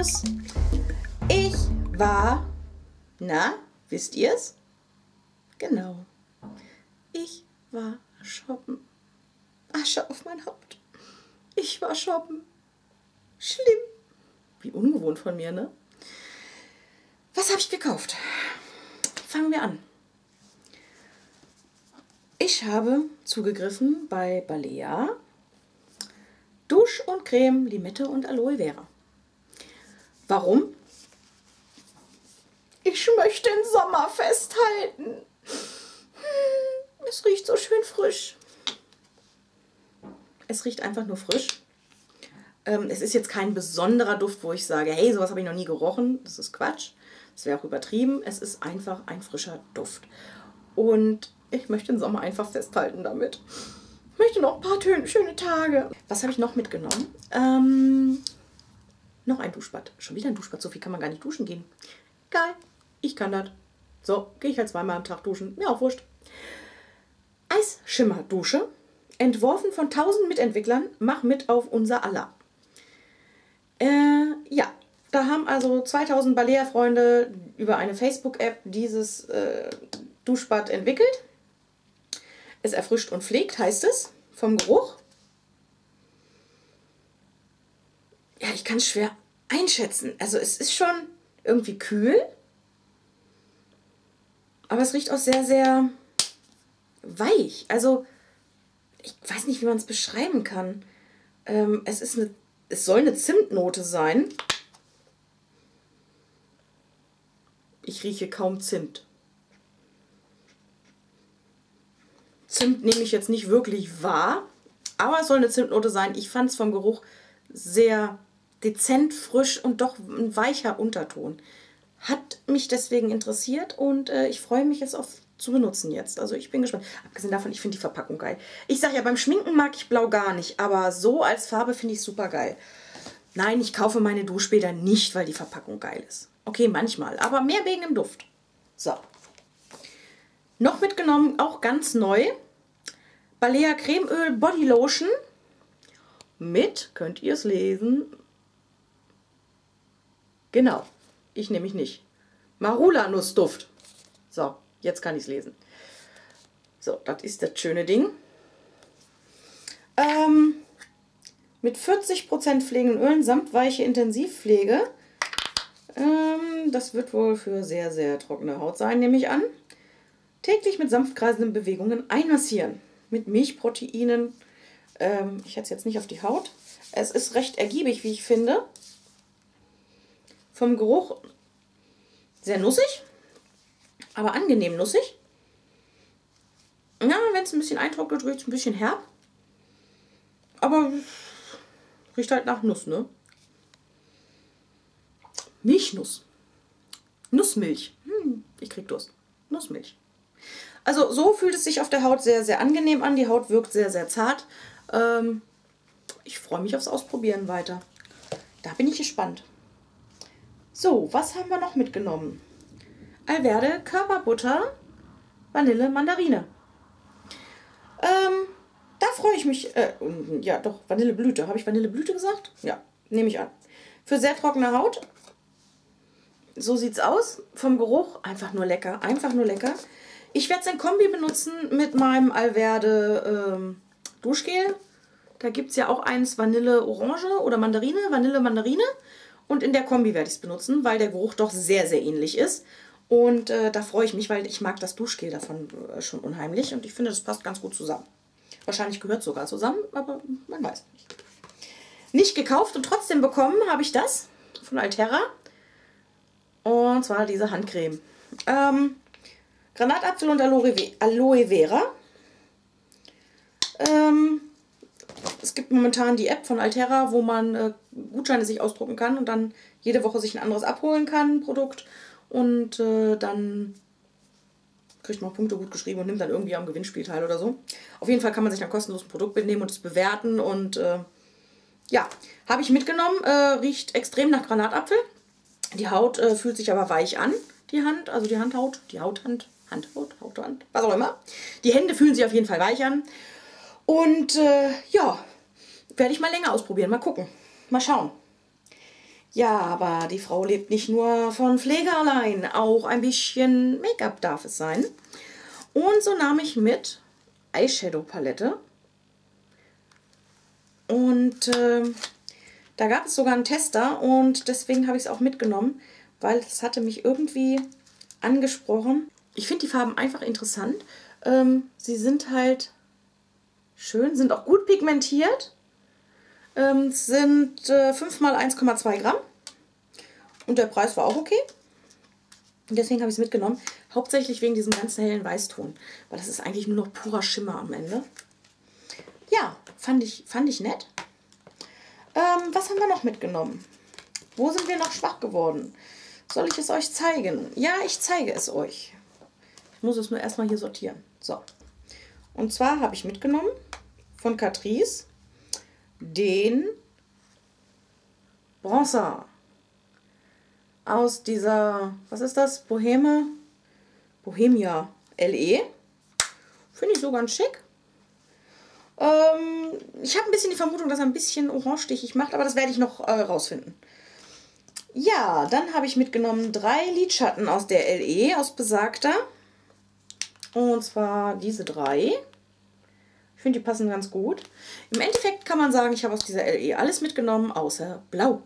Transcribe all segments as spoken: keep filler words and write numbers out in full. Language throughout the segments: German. los. Ich war, na, wisst ihr's? Genau, ich war shoppen. Asche auf mein Haupt. Ich war shoppen. Schlimm. Wie ungewohnt von mir, ne? Was habe ich gekauft? Fangen wir an. Ich habe zugegriffen bei Balea. Dusch und Creme, Limette und Aloe Vera. Warum? Ich möchte den Sommer festhalten. Hm, es riecht so schön frisch. Es riecht einfach nur frisch. Ähm, es ist jetzt kein besonderer Duft, wo ich sage, hey, sowas habe ich noch nie gerochen. Das ist Quatsch. Das wäre auch übertrieben. Es ist einfach ein frischer Duft. Und ich möchte den Sommer einfach festhalten damit. Ich möchte noch ein paar Töne, schöne Tage. Was habe ich noch mitgenommen? Ähm, noch ein Duschbad. Schon wieder ein Duschbad. So viel kann man gar nicht duschen gehen. Geil. Ich kann das. So, gehe ich halt zweimal am Tag duschen. Mir auch wurscht. Eisschimmer-Dusche. Entworfen von tausend Mitentwicklern. Mach mit auf unser aller. Äh, ja. Da haben also zweitausend Balea-Freunde über eine Facebook-App dieses äh, Duschbad entwickelt. Es erfrischt und pflegt, heißt es, vom Geruch. Ja, ich kann es schwer einschätzen. Also es ist schon irgendwie kühl, aber es riecht auch sehr, sehr weich. Also ich weiß nicht, wie man es beschreiben kann. Ähm, es ist eine, es soll eine Zimtnote sein. Ich rieche kaum Zimt. Zimt nehme ich jetzt nicht wirklich wahr, aber es soll eine Zimtnote sein. Ich fand es vom Geruch sehr dezent, frisch und doch ein weicher Unterton. Hat mich deswegen interessiert und äh, ich freue mich, es auch zu benutzen jetzt. Also ich bin gespannt. Abgesehen davon, ich finde die Verpackung geil. Ich sage ja, beim Schminken mag ich Blau gar nicht, aber so als Farbe finde ich super geil. Nein, ich kaufe meine Duschbäder nicht, weil die Verpackung geil ist. Okay, manchmal, aber mehr wegen dem Duft. So. Noch mitgenommen, auch ganz neu, Balea Cremeöl Body Lotion mit, könnt ihr es lesen, genau, ich nehme mich nicht, Marula-Nussduft. So, jetzt kann ich es lesen. So, das ist das schöne Ding. Ähm, mit vierzig Prozent pflegenden Ölen samt weiche Intensivpflege. Ähm, das wird wohl für sehr, sehr trockene Haut sein, nehme ich an. Täglich mit sanft kreisenden Bewegungen einmassieren. Mit Milchproteinen. Ähm, ich hätte es jetzt nicht auf die Haut. Es ist recht ergiebig, wie ich finde. Vom Geruch sehr nussig, aber angenehm nussig. Ja, wenn es ein bisschen eintrocknet, riecht es ein bisschen herb. Aber riecht halt nach Nuss, ne? Milchnuss. Nussmilch. Hm, ich krieg Durst. Nussmilch. Also so fühlt es sich auf der Haut sehr, sehr angenehm an. Die Haut wirkt sehr, sehr zart. Ähm, ich freue mich aufs Ausprobieren weiter. Da bin ich gespannt. So, was haben wir noch mitgenommen? Alverde, Körperbutter, Vanille, Mandarine. Ähm, da freue ich mich. Äh, ja, doch, Vanilleblüte. Habe ich Vanilleblüte gesagt? Ja, nehme ich an. Für sehr trockene Haut. So sieht's aus. Vom Geruch einfach nur lecker. Einfach nur lecker. Ich werde es in Kombi benutzen mit meinem Alverde ähm, Duschgel. Da gibt es ja auch eins Vanille-Orange oder Mandarine. Vanille-Mandarine. Und in der Kombi werde ich es benutzen, weil der Geruch doch sehr, sehr ähnlich ist. Und äh, da freue ich mich, weil ich mag das Duschgel davon äh, schon unheimlich. Und ich finde, das passt ganz gut zusammen. Wahrscheinlich gehört es sogar zusammen, aber man weiß nicht. Nicht gekauft und trotzdem bekommen habe ich das von Alterra. Und zwar diese Handcreme. Ähm, Granatapfel und Aloe Vera. Ähm, es gibt momentan die App von Alterra, wo man äh, Gutscheine sich ausdrucken kann und dann jede Woche sich ein anderes abholen kann, Produkt. Und äh, dann kriegt man Punkte gut geschrieben und nimmt dann irgendwie am Gewinnspiel teil oder so. Auf jeden Fall kann man sich dann kostenlos ein Produkt mitnehmen und es bewerten. Und äh, ja, habe ich mitgenommen. Äh, riecht extrem nach Granatapfel. Die Haut äh, fühlt sich aber weich an. Die Hand, also die Handhaut, die Hauthand, Handhaut, Hauthand, was auch immer. Die Hände fühlen sich auf jeden Fall weich an. Und äh, ja, werde ich mal länger ausprobieren, mal gucken, mal schauen. Ja, aber die Frau lebt nicht nur von Pflege allein, auch ein bisschen Make-up darf es sein. Und so nahm ich mit Eyeshadow-Palette. Und äh, da gab es sogar einen Tester und deswegen habe ich es auch mitgenommen, weil es hatte mich irgendwie angesprochen. Ich finde die Farben einfach interessant. Ähm, sie sind halt schön, sind auch gut pigmentiert. Ähm, sind äh, fünf mal eins Komma zwei Gramm und der Preis war auch okay. Deswegen habe ich es mitgenommen, hauptsächlich wegen diesem ganzen hellen Weißton, weil das ist eigentlich nur noch purer Schimmer am Ende. Ja, fand ich, fand ich nett. Ähm, was haben wir noch mitgenommen? Wo sind wir noch schwach geworden? Soll ich es euch zeigen? Ja, ich zeige es euch. Ich muss es nur erstmal hier sortieren. So. Und zwar habe ich mitgenommen von Catrice den Bronzer aus dieser, was ist das? Bohemia, Bohemia L E. Finde ich so ganz schick. Ähm, ich habe ein bisschen die Vermutung, dass er ein bisschen orange-stichig macht, aber das werde ich noch äh, rausfinden. Ja, dann habe ich mitgenommen drei Lidschatten aus der L E, aus besagter. Und zwar diese drei. Ich finde, die passen ganz gut. Im Endeffekt kann man sagen, ich habe aus dieser L E alles mitgenommen, außer Blau.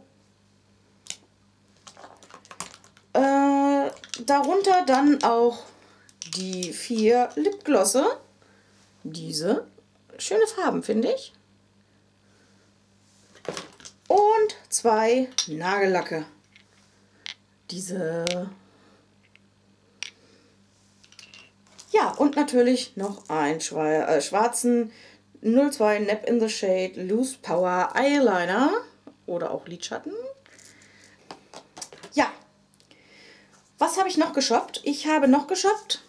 Äh, darunter dann auch die vier Lipglosse. Diese. Schöne Farben, finde ich. Und zwei Nagellacke. Diese. Ja, und natürlich noch einen schwarzen null zwei Nap in the Shade Loose Power Eyeliner oder auch Lidschatten. Ja, was habe ich noch geshoppt? Ich habe noch geshoppt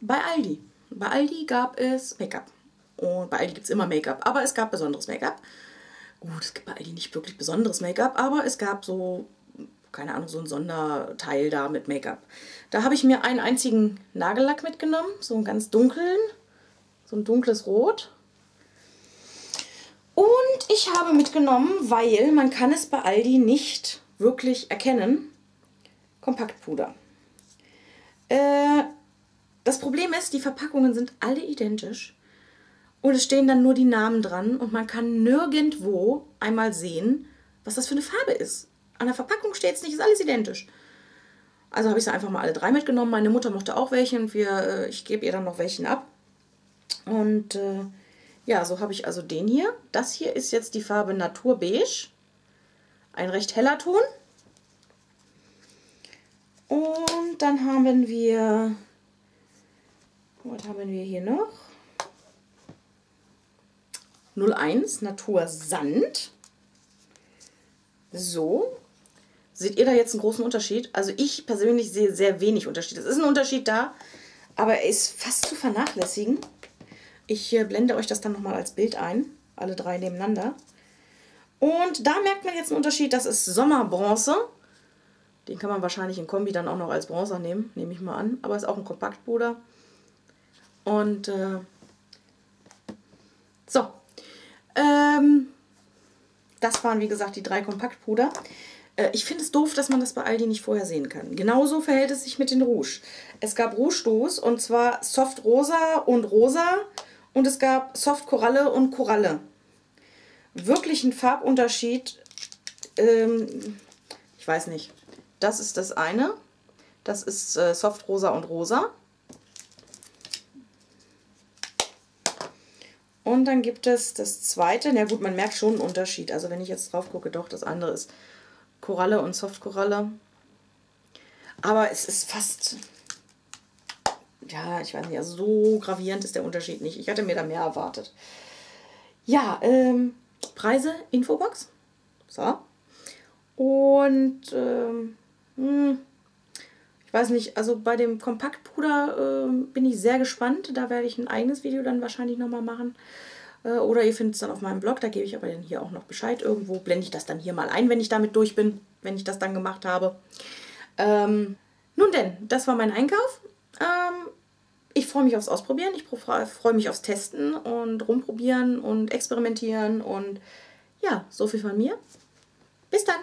bei Aldi. Bei Aldi gab es Make-up. Und bei Aldi gibt es immer Make-up, aber es gab besonderes Make-up. Gut, es gibt bei Aldi nicht wirklich besonderes Make-up, aber es gab so... keine Ahnung, so ein Sonderteil da mit Make-up. Da habe ich mir einen einzigen Nagellack mitgenommen, so einen ganz dunklen, so ein dunkles Rot. Und ich habe mitgenommen, weil man kann es bei Aldi nicht wirklich erkennen, Kompaktpuder. Äh, das Problem ist, die Verpackungen sind alle identisch und es stehen dann nur die Namen dran und man kann nirgendwo einmal sehen, was das für eine Farbe ist. An der Verpackung steht es nicht, ist alles identisch. Also habe ich sie einfach mal alle drei mitgenommen. Meine Mutter mochte auch welche und wir, ich gebe ihr dann noch welchen ab. Und äh, ja, so habe ich also den hier. Das hier ist jetzt die Farbe Naturbeige. Ein recht heller Ton. Und dann haben wir, was haben wir hier noch? null eins Natursand. So, seht ihr da jetzt einen großen Unterschied? Also ich persönlich sehe sehr wenig Unterschied. Es ist ein Unterschied da, aber er ist fast zu vernachlässigen. Ich blende euch das dann nochmal als Bild ein, alle drei nebeneinander. Und da merkt man jetzt einen Unterschied, das ist Sommerbronze. Den kann man wahrscheinlich in Kombi dann auch noch als Bronzer nehmen, nehme ich mal an. Aber ist auch ein Kompaktpuder. Und äh, so, ähm... das waren, wie gesagt, die drei Kompaktpuder. Äh, ich finde es doof, dass man das bei Aldi nicht vorher sehen kann. Genauso verhält es sich mit den Rouge. Es gab Rouge-Dos und zwar Soft Rosa und Rosa und es gab Soft Koralle und Koralle. Wirklich ein Farbunterschied. Ähm, ich weiß nicht. Das ist das eine. Das ist äh, Soft Rosa und Rosa. Und dann gibt es das zweite, na gut, man merkt schon einen Unterschied. Also wenn ich jetzt drauf gucke, doch, das andere ist Koralle und Softkoralle. Aber es ist fast, ja, ich weiß nicht, also so gravierend ist der Unterschied nicht. Ich hatte mir da mehr erwartet. Ja, ähm, Preise, Infobox. So. Und, ähm, mh, ich weiß nicht, also bei dem Kompaktpuder äh, bin ich sehr gespannt. Da werde ich ein eigenes Video dann wahrscheinlich nochmal machen. Äh, oder ihr findet es dann auf meinem Blog, da gebe ich aber dann hier auch noch Bescheid. Irgendwo blende ich das dann hier mal ein, wenn ich damit durch bin, wenn ich das dann gemacht habe. Ähm, nun denn, das war mein Einkauf. Ähm, ich freue mich aufs Ausprobieren, ich freue mich aufs Testen und rumprobieren und experimentieren und ja, so viel von mir. Bis dann.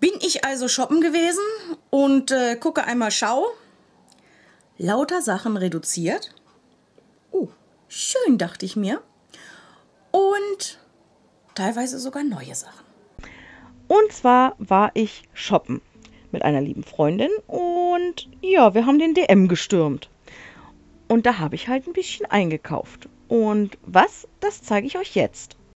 Bin ich also shoppen gewesen und äh, gucke einmal, schau. Lauter Sachen reduziert. Oh, schön, dachte ich mir. Und teilweise sogar neue Sachen. Und zwar war ich shoppen mit einer lieben Freundin und ja, wir haben den D M gestürmt. Und da habe ich halt ein bisschen eingekauft. Und was, das zeige ich euch jetzt.